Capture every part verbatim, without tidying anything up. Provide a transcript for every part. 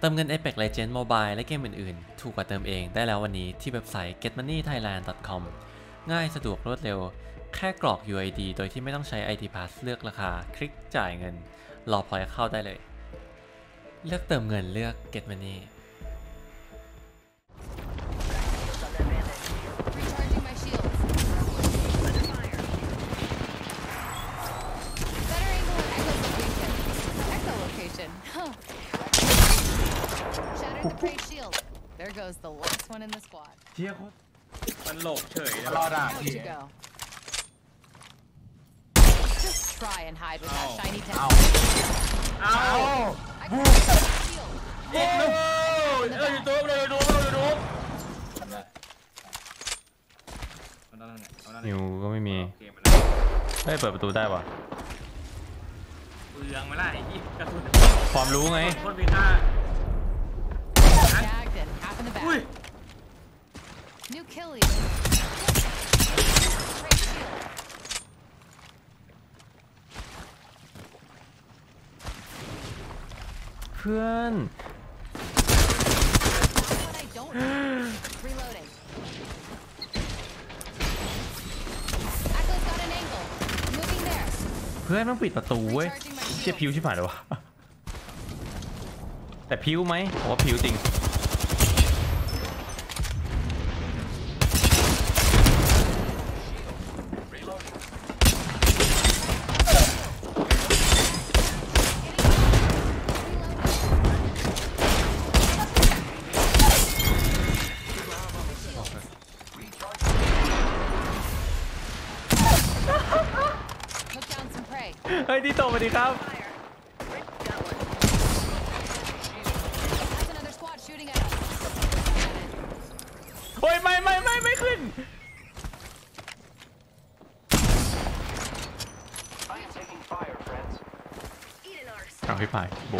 เติมเงิน Apex Legends Mobile และเกมอื่นๆถูกกว่าเติมเองได้แล้ววันนี้ที่เว็บไซต์ เก็ตมันนี่ไทยแลนด์ ดอท คอม ง่ายสะดวกรวดเร็วแค่กรอก ยู ไอ ดี โดยที่ไม่ต้องใช้ ไอ ที Pass เลือกราคาคลิกจ่ายเงินรอพอยต์เข้าได้เลยเลือกเติมเงินเลือก เก็ตมันนี่เชี่ยคุณมันหลบเฉยแล้วรอดอ่ะพี่เอาเอาบู๊เอ็กซ์เอออยู่ตัวเลยอยู่ตัวเลยอยู่ตัวนิวก็ไม่มีเฮ้ยเปิดประตูได้ป่ะเปลืองไหมล่ะไอ้ที่กระสุนความรู้ไงคนมีค่าอุ้ยเพื่อนเพื่อนต้องปิดประตูเว้ยเชี่ยพิวชิบหายเลยวะแต่พิวไหมผมว่าพิวจริงเฮ้ยที่โตสวัสดีครับโอ้ยไม่ไม่ไม่ไม่ขึ้นเอาให้ไปโบ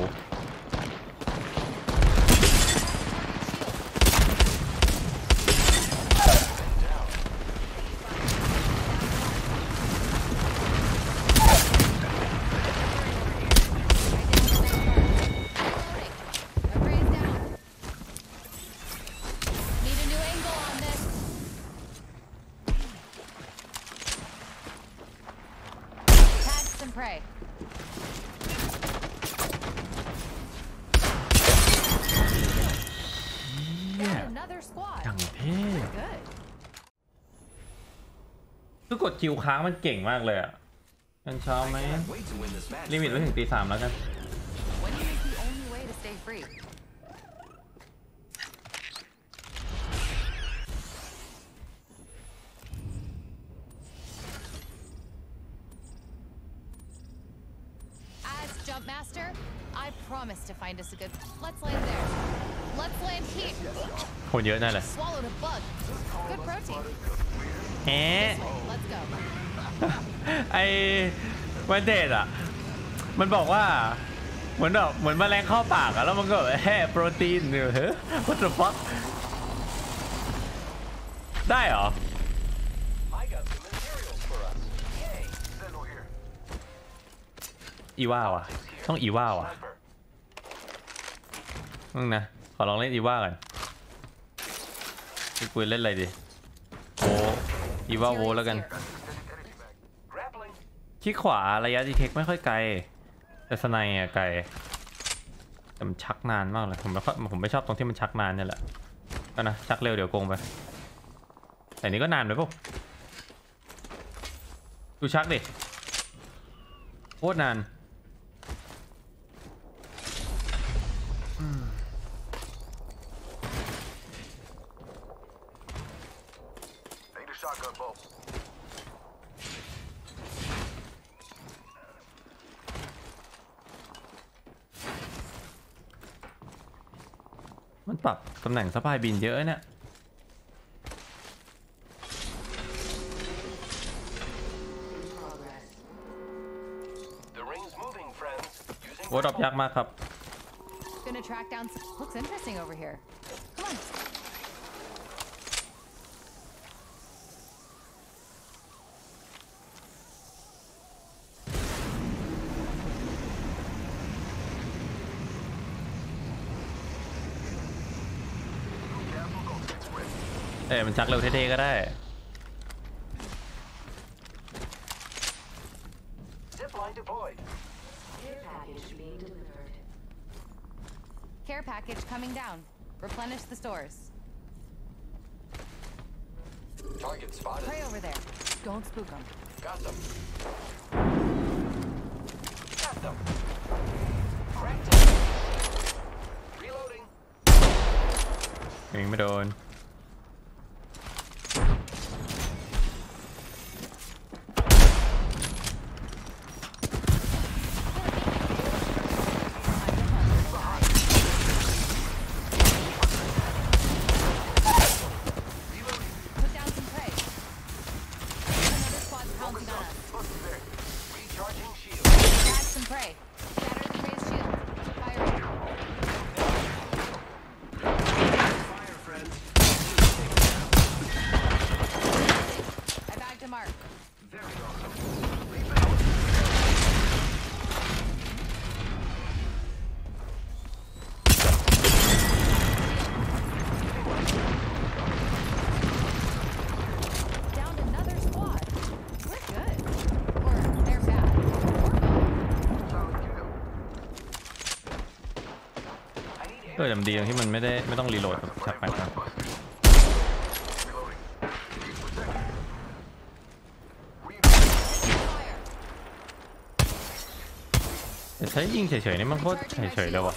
อย่างเท่คือกดคิวค้างมันเก่งมากเลยอ่ะกันเช้าไหมลิมิตไว้ถึงตีสามแล้วกันคนเยอะนั่นแหละเอ๊ะไอ้วันเดทอ่ะมันบอกว่าเหมือนแบบเหมือนแมลงเข้าปากอ่ะแล้วมันก็แฮ่โปรตีนเนี่ยเฮ้ย what the fuck ได้เหรออีว่าว่ะต้องอีว่าว่ะมึงนะขอลองเล่นอีว่ากันคุยเล่นอะไรดีโวอีว่าโวแล้วกันที่ขวาระยะดีเทคไม่ค่อยไกลแต่สไนอะไกลแต่มันชักนานมากเลยผมไม่ผมไม่ชอบตรงที่มันชักนานเนี่ยแหละก็นะชักเร็วเดี๋ยวโกงไปแต่นี้ก็นานไปปุ๊บดูชักดิโคตรนานมันปรับตำแหน่งสะพายบินเยอะเนี่ยโอ้ดรอปยากมากครับ เอ้ยมันชักเร็วเท่ๆก็ได้Care package coming down. Replenish the stores. Target spotted. Pray over there. Don't spook them. Got them. Got them. Cracked them. Reloading. ยิงไม่โดนแต่มันดีตรงที่มันไม่ได้ไม่ต้องรีโหลดแบบชักไปครับแต่ใช้ยิงเฉยๆนี่มันโคตรเฉยๆเลยว่ะ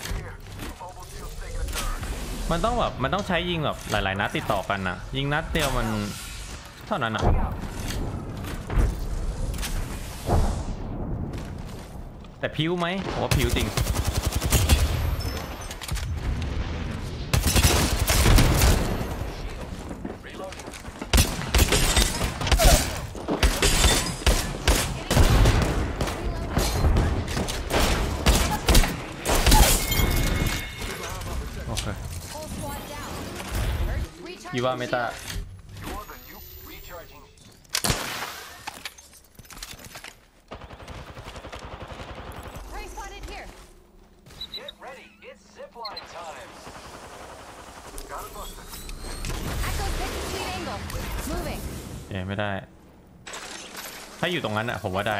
มันต้องแบบมันต้องใช้ยิงแบบหลายๆนัดติดต่อกันนะยิงนัดเดียวมันเท่านั้นอ่ะแต่ผิวไหมผมว่าผิวจริงยูว่าเมตาเอ๊ะไม่ได้ถ้าอยู่ตรงนั้นอะผมว่าได้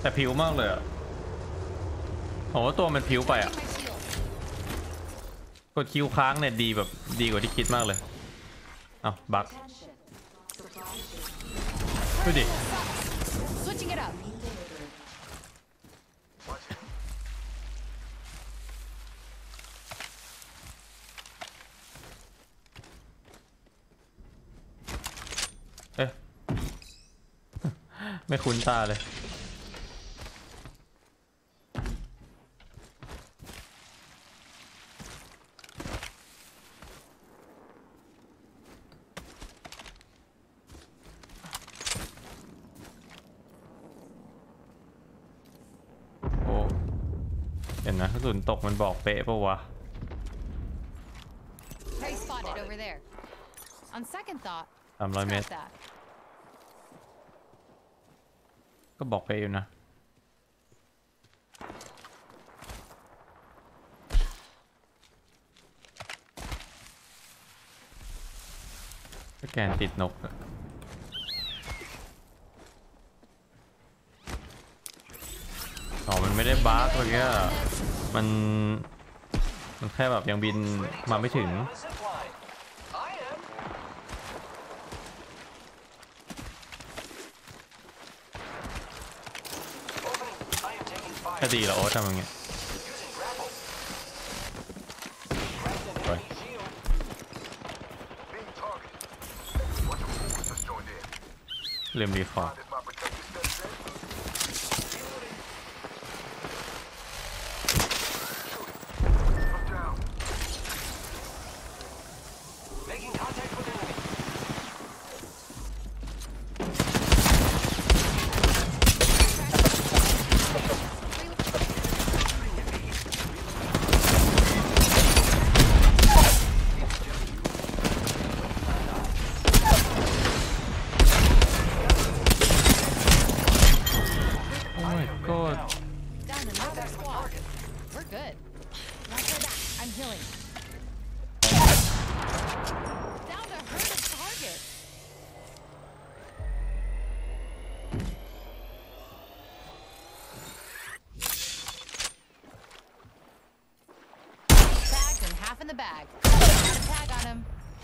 แต่ผิวมากเลยอ่ะโอ้ตัวมันผิวไปอ่ะกดคิวค้างเนี่ยดีแบบดีกว่าที่คิดมากเลยเอาบักดูดิเอ๊ะไม่คุ้นตาเลยเห็นนะกระสุนตกมันบอกเป๊ะปะวะสามร้อยเมตรก็บอกเป๊ะอยู่นะแกนติดนกอ๋อมันไม่ได้บั๊กอะไรเงี้ยมันมันแค่แบบยังบินมาไม่ถึงก็ดีแล้วโอ๊ตทำอย่างเงี้ย เล่มดีฟอร์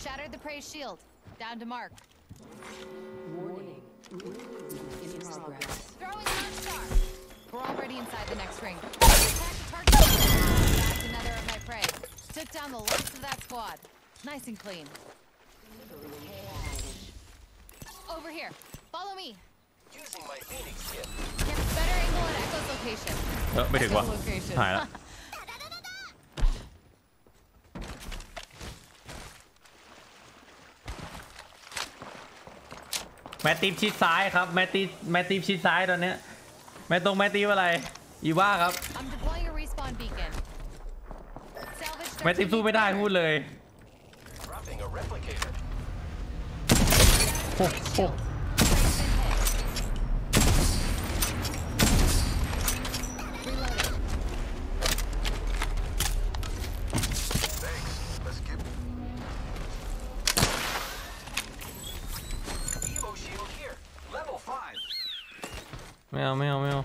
Shattered the prey shield. Down to mark. Warning. In progress. Throwing launch star. We're already inside the next ring. Attack the target. That's another of my prey. Took down the last of that squad. Nice and clean. Over here. Follow me. Using my Phoenix kit. Get a better angle at Echo's location. No, we did what? All right.แมตติฟชิดซ้ายครับแมตติฟแมตติฟชิดซ้ายตอนนี้แมตตรงแมตติฟอะไรอีว่าครับแมตติฟสู้ไม่ได้พูดเลยโอ้โหไม่เอาไม่เอาไม่เอา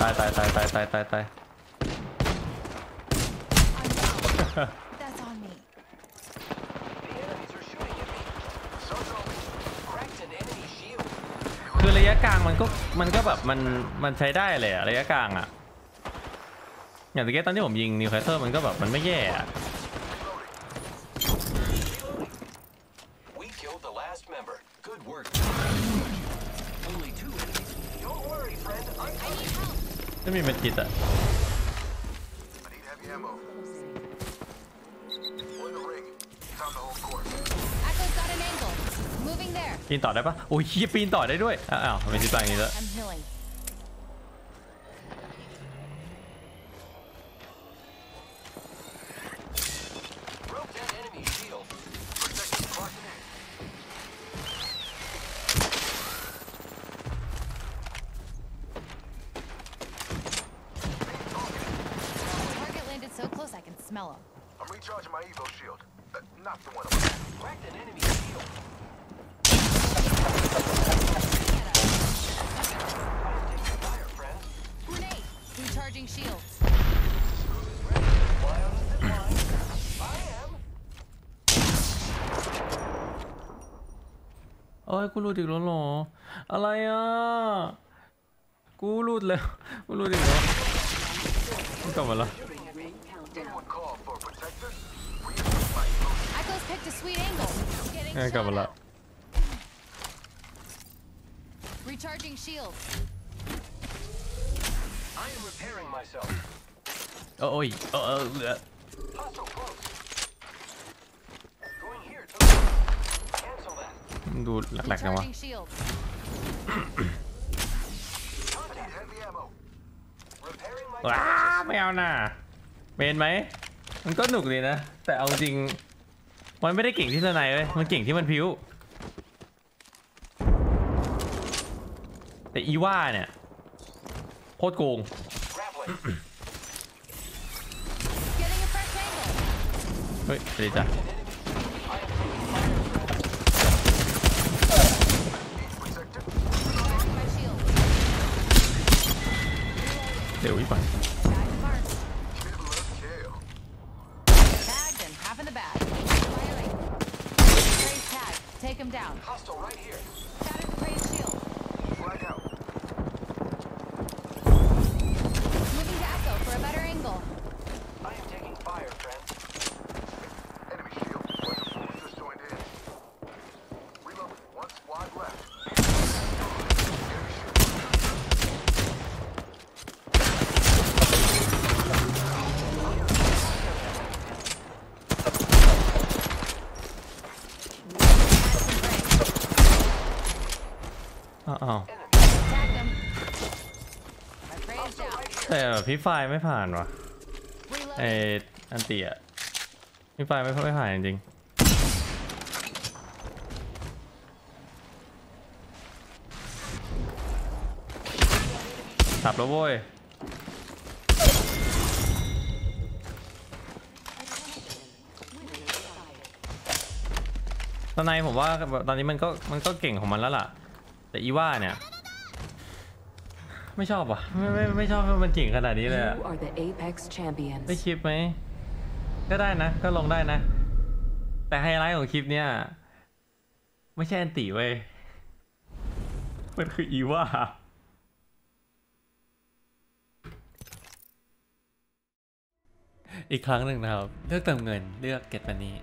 ตายตายตายตายตายตายคือระยะกลางมันก็มันก็แบบมันมันใช้ได้เลยอะระยะกลางอะอย่างตะเกียบตอนที่ผมยิงนิวคาสเซิลมันก็แบบมันไม่แย่อะไม่มีเม็ดกิตอะปีนต่อได้ปะโอ้ยปีนต่อได้ด้วยอ้าวไม่ใช่ตายอย่างนี้แล้วโอ้ยกูรูดอีกแล้วหรออะไรอ่ะกูรูดแล้วกูรูดอีกแล้วกลับมาแล้วกลับมาแล้วโอ้ยโอ้ยดูหลักๆนะวะว้าไม่เอาน่ะเมนไหมมันก็หนุกดีนะแต่เอาจริงมันไม่ได้เก่งที่สไนเปอร์เลยมันเก่งที่มันพิ้ว แต่อีว่าเนี่ยโคตรโกง เฮ้ยไปเลยจ้ะเดี๋ยวอีกไปแต่พี่ไฟไม่ผ่านวะไออันตีอะพี่ไฟไม่ไม่ผ่านจริงสับแล้วโว้ยตอนนี้ผมว่าตอนนี้มันก็มันก็เก่งของมันแล้วล่ะแต่อีว่าเนี่ยไม่ชอบอ่ะไม่ไม่ไม่ชอบมันเก่งขนาดนี้เลยอ่ะได้คลิปไหมก็ได้นะก็ลงได้นะแต่ไฮไลท์ของคลิปเนี้ยไม่ใช่แอนตี้เว้ยมันคืออีว่าอีกครั้งหนึ่งนะครับเลือกเติมเงินเลือกเก็ตมันนี้